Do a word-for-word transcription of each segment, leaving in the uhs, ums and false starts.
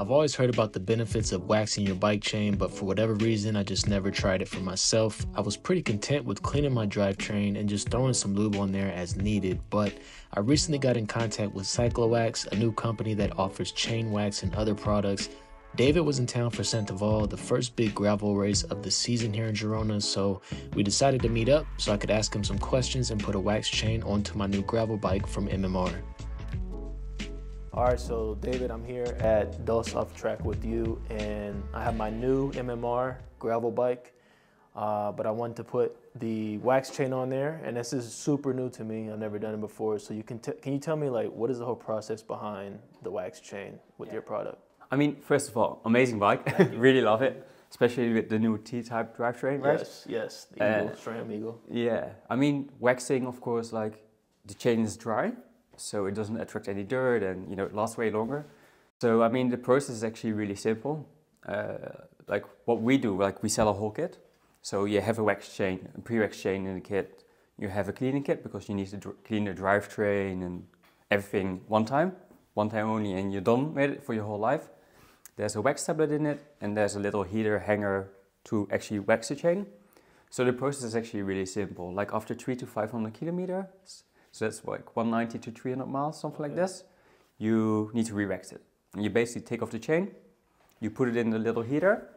I've always heard about the benefits of waxing your bike chain, but for whatever reason, I just never tried it for myself. I was pretty content with cleaning my drivetrain and just throwing some lube on there as needed, but I recently got in contact with CycloWax, a new company that offers chain wax and other products. David was in town for Sainte Val, the first big gravel race of the season here in Girona, so we decided to meet up so I could ask him some questions and put a wax chain onto my new gravel bike from M M R. All right, so David, I'm here at Dulce Off Track with you, and I have my new M M R gravel bike, uh, but I wanted to put the wax chain on there, and this is super new to me. I've never done it before, so you can t can you tell me, like, what is the whole process behind the wax chain with yeah. your product? I mean, first of all, amazing bike. Really love it, especially with the new T-Type drivetrain, right? Yes, yes, the Eagle, uh, SRAM Eagle. Yeah, I mean, waxing, of course, like, the chain is dry, so it doesn't attract any dirt and, you know, it lasts way longer. So, I mean, the process is actually really simple. Uh, like, what we do, like, we sell a whole kit. So you have a wax chain, a pre-wax chain in the kit. You have a cleaning kit because you need to dr clean the drivetrain and everything one time, one time only, and you're done with it for your whole life. There's a wax tablet in it, and there's a little heater hanger to actually wax the chain. So the process is actually really simple. Like, after three to five hundred kilometers, so that's like one ninety to three hundred miles, something like this, you need to re-wax it. And you basically take off the chain, you put it in the little heater.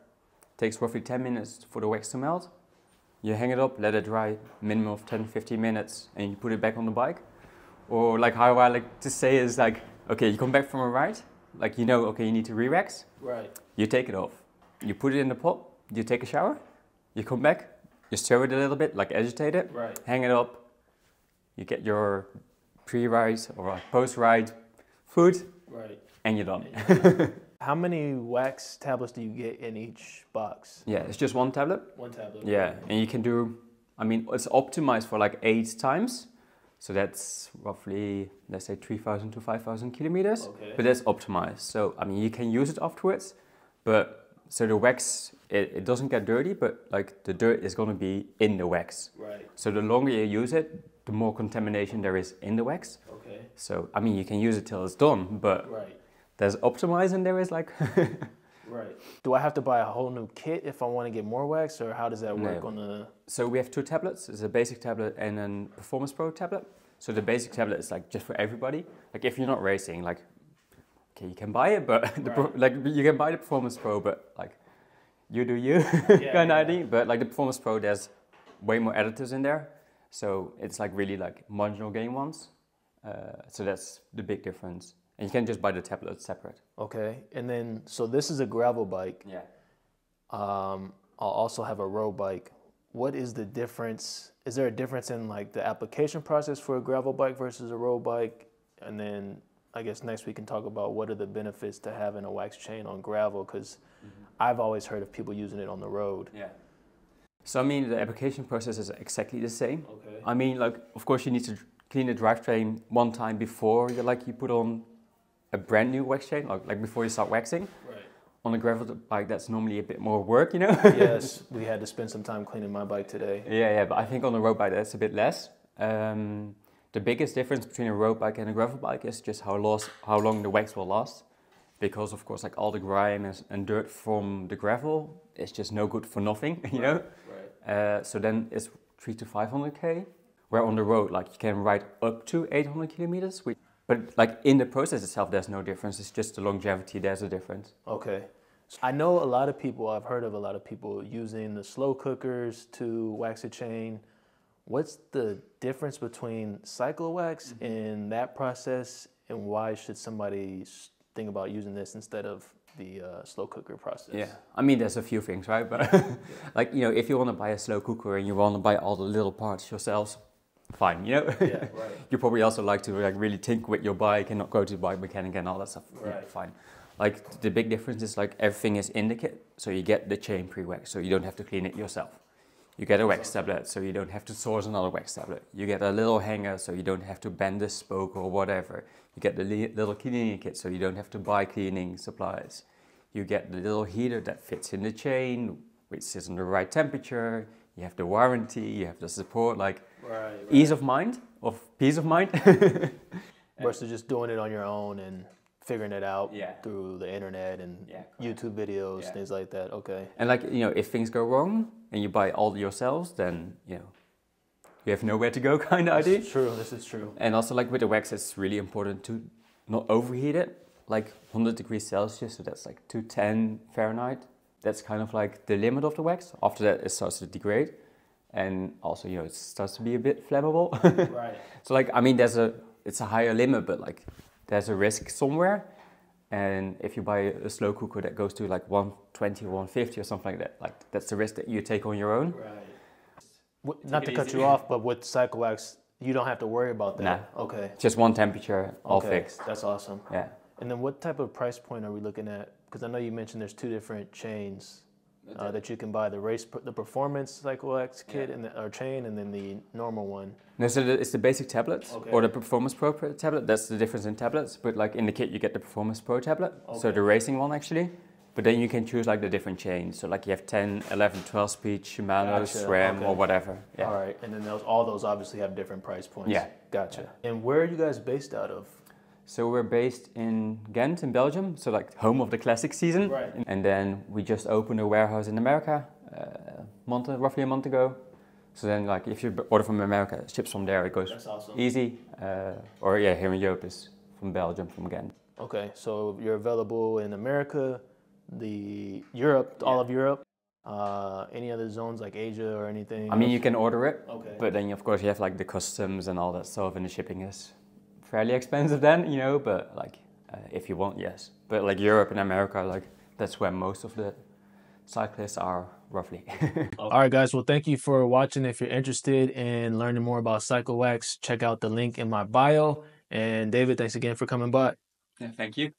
It takes roughly ten minutes for the wax to melt. You hang it up, let it dry, minimum of ten to fifteen minutes, and you put it back on the bike. Or, like, how I like to say is, like, okay, you come back from a ride, like, you know, okay, you need to re-wax. Right. You take it off. You put it in the pot. You take a shower. You come back. You stir it a little bit, like, agitate it. Right. Hang it up. You get your pre-ride or post-ride food. Right. And you're done. How many wax tablets do you get in each box? Yeah, it's just one tablet. One tablet. Yeah, and you can do, I mean, it's optimized for like eight times. So that's roughly, let's say, three thousand to five thousand kilometers, okay. But that's optimized. So, I mean, you can use it afterwards, but so the wax, it, it doesn't get dirty, but like the dirt is going to be in the wax. Right. So the longer you use it, the more contamination there is in the wax. Okay. So, I mean, you can use it till it's done, but right. There's optimized and there is like... Right. Do I have to buy a whole new kit if I want to get more wax, or how does that work? No. On the... So we have two tablets. There's a basic tablet and then Performance Pro tablet. So the basic tablet is like just for everybody. Like, if you're not racing, like, okay, you can buy it, but right. the pro, like you can buy the Performance Pro, but like you do you yeah, kind yeah. of idea. But like the Performance Pro, there's way more additives in there. So it's like really like marginal gain ones. Uh, so that's the big difference. And you can just buy the tablet separate. Okay, and then, so this is a gravel bike. Yeah. Um, I'll also have a road bike. What is the difference? Is there a difference in like the application process for a gravel bike versus a road bike? And then I guess next we can talk about what are the benefits to having a wax chain on gravel, because mm-hmm. I've always heard of people using it on the road. Yeah. So I mean, the application process is exactly the same. Okay. I mean, like, of course you need to clean the drivetrain one time before you, like, you put on a brand new wax chain, like, like before you start waxing. Right. On a gravel bike, that's normally a bit more work, you know? Yes, we had to spend some time cleaning my bike today. Yeah, yeah, but I think on a road bike, that's a bit less. Um, the biggest difference between a road bike and a gravel bike is just how, lost, how long the wax will last. Because, of course, like, all the grime is, and dirt from the gravel is just no good for nothing, you right, know? Right. Uh, so then it's three to five hundred K. Where on the road, like, you can ride up to eight hundred kilometers, which... But like in the process itself, there's no difference. It's just the longevity, there's a difference. Okay. I know a lot of people, I've heard of a lot of people using the slow cookers to wax a chain. What's the difference between CycloWax mm-hmm. and that process, and why should somebody think about using this instead of the uh, slow cooker process? Yeah, I mean, there's a few things, right? But like, you know, if you want to buy a slow cooker and you want to buy all the little parts yourselves, fine, you know? Yeah, right. You probably also like to like really tinker with your bike and not go to the bike mechanic and all that stuff. Right. Yeah, fine. Like, the big difference is like everything is in the kit, so you get the chain pre-waxed, so you don't have to clean it yourself. You get a wax tablet, so you don't have to source another wax tablet. You get a little hanger, so you don't have to bend the spoke or whatever. You get the little cleaning kit, so you don't have to buy cleaning supplies. You get the little heater that fits in the chain, which sits on the right temperature. You have the warranty, you have the support, like right, right. ease of mind, of peace of mind. Versus just doing it on your own and figuring it out yeah. through the internet and yeah, YouTube videos, yeah. things like that. Okay. And like, you know, if things go wrong and you buy all yourselves, then, you know, you have nowhere to go kind of idea. This is true, this is true. And also like with the wax, it's really important to not overheat it, like one hundred degrees Celsius, so that's like two ten Fahrenheit. That's kind of like the limit of the wax. After that, it starts to degrade. And also, you know, it starts to be a bit flammable. Right. So like, I mean, there's a, it's a higher limit, but like there's a risk somewhere. And if you buy a slow cooker that goes to like one twenty, one fifty or something like that, like that's the risk that you take on your own. Right. What, not to cut easy. you off, but with CycloWax, you don't have to worry about that. Nah. Okay. Just one temperature, all okay. fixed. That's awesome. Yeah. And then what type of price point are we looking at? Because I know you mentioned there's two different chains uh, that you can buy, the race, the performance CycloWax kit yeah. and the, or chain, and then the normal one. No, so the, it's the basic tablet okay. or the Performance Pro tablet. That's the difference in tablets. But like in the kit, you get the Performance Pro tablet, okay. so the racing one actually. But then you can choose like the different chains. So like you have ten, eleven, twelve speed, Shimano, gotcha. SRAM, okay. or whatever. Yeah. All right, and then those, all those obviously have different price points. Yeah, gotcha. Yeah. And where are you guys based out of? So we're based in Ghent in Belgium, so like home of the classic season. Right. And then we just opened a warehouse in America, uh, month, roughly a month ago. So then like if you order from America, it ships from there, it goes That's awesome. easy. Uh, or yeah, here in Europe is from Belgium, from Ghent. Okay, so you're available in America, the Europe, yeah. all of Europe. Uh, any other zones like Asia or anything? I mean, else? you can order it, okay. but then of course you have like the customs and all that stuff, and the shipping is fairly expensive then, you know, but like uh, if you want, yes. But like Europe and America, like that's where most of the cyclists are roughly. All right, guys. Well, thank you for watching. If you're interested in learning more about CycloWax, check out the link in my bio. And David, thanks again for coming by. Yeah, thank you.